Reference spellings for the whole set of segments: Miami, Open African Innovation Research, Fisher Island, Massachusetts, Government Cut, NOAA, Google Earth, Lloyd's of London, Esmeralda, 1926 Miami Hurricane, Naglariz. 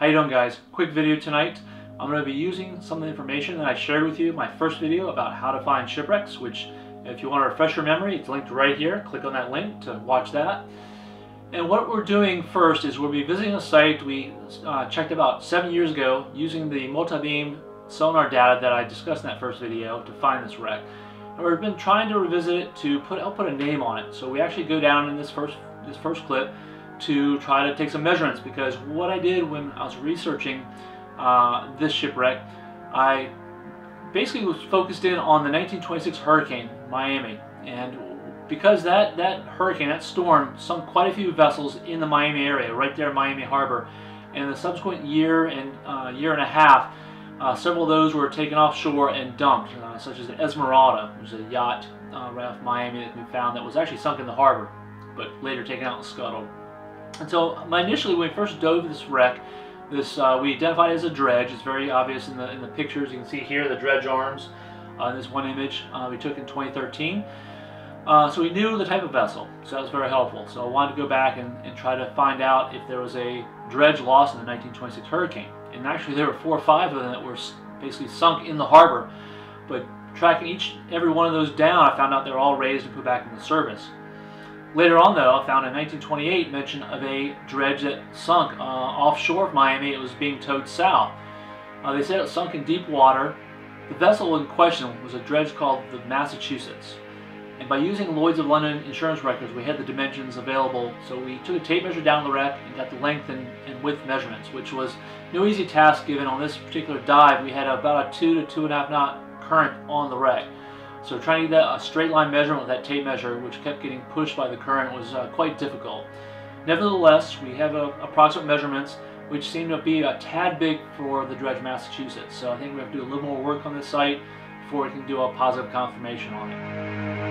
How you doing, guys? Quick video tonight. I'm going to be using some of the information that I shared with you in my first video about how to find shipwrecks, which if you want to refresh your memory, it's linked right here. Click on that link to watch that. And what we're doing first is we'll be visiting a site we checked about 7 years ago using the multi-beam sonar data that I discussed in that first video to find this wreck. And we've been trying to revisit it to I'll put a name on it. So we actually go down in this first clip to try to take some measurements, because what I did when I was researching this shipwreck, I basically was focused in on the 1926 hurricane, Miami. And because that hurricane, that storm, sunk quite a few vessels in the Miami area, right there in Miami Harbor. And in the subsequent year and a half, several of those were taken offshore and dumped, such as the Esmeralda, which is a yacht right off Miami that we found that was actually sunk in the harbor, but later taken out and scuttled. And so initially when we first dove this wreck, we identified it as a dredge. It's very obvious in the pictures. You can see here the dredge arms in this one image we took in 2013. So we knew the type of vessel, so that was very helpful. So I wanted to go back and try to find out if there was a dredge lost in the 1926 hurricane. And actually there were 4 or 5 of them that were basically sunk in the harbor. But tracking every one of those down, I found out they were all raised and put back into service. Later on, though, I found in 1928 mention of a dredge that sunk offshore of Miami. It was being towed south. They said it sunk in deep water. The vessel in question was a dredge called the Massachusetts. And by using Lloyd's of London insurance records, we had the dimensions available. So we took a tape measure down the wreck and got the length and width measurements, which was no easy task given on this particular dive. We had about a 2 to 2.5 knot current on the wreck. So trying to get a straight line measurement with that tape measure, which kept getting pushed by the current, was quite difficult. Nevertheless, we have approximate measurements, which seem to be a tad big for the dredge Massachusetts. So I think we have to do a little more work on this site before we can do a positive confirmation on it.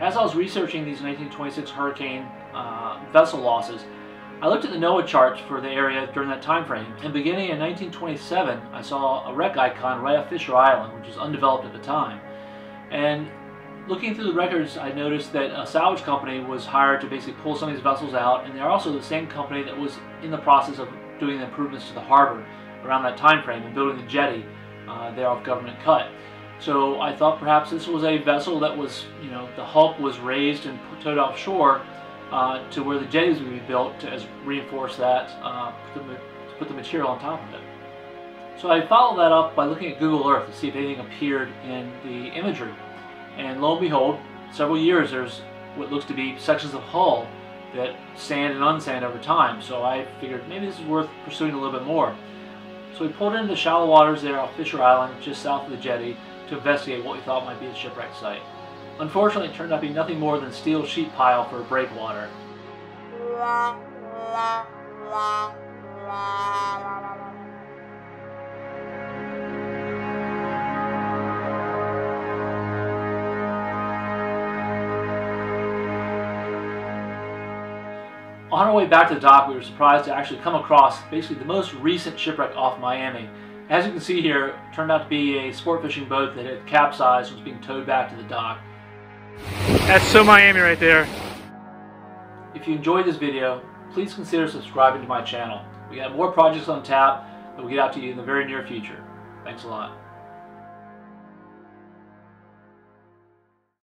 As I was researching these 1926 hurricane vessel losses, I looked at the NOAA charts for the area during that time frame. And beginning in 1927, I saw a wreck icon right off Fisher Island, which was undeveloped at the time. And looking through the records, I noticed that a salvage company was hired to basically pull some of these vessels out, and they're also the same company that was in the process of doing the improvements to the harbor around that time frame and building the jetty there off Government Cut. So I thought perhaps this was a vessel that was, you know, the hulk was raised and towed offshore to where the jetties would be built to reinforce that, to put the material on top of it. So I followed that up by looking at Google Earth to see if anything appeared in the imagery. And lo and behold, several years there's what looks to be sections of hull that sand and unsand over time. So I figured maybe this is worth pursuing a little bit more. So we pulled into the shallow waters there off Fisher Island, just south of the jetty, to investigate what we thought might be a shipwreck site. Unfortunately, it turned out to be nothing more than a steel sheet pile for a breakwater. On our way back to the dock, we were surprised to actually come across basically the most recent shipwreck off Miami. As you can see here, it turned out to be a sport fishing boat that had capsized and was being towed back to the dock. That's so Miami right there. If you enjoyed this video, please consider subscribing to my channel. We have more projects on tap that will get out to you in the very near future. Thanks a lot.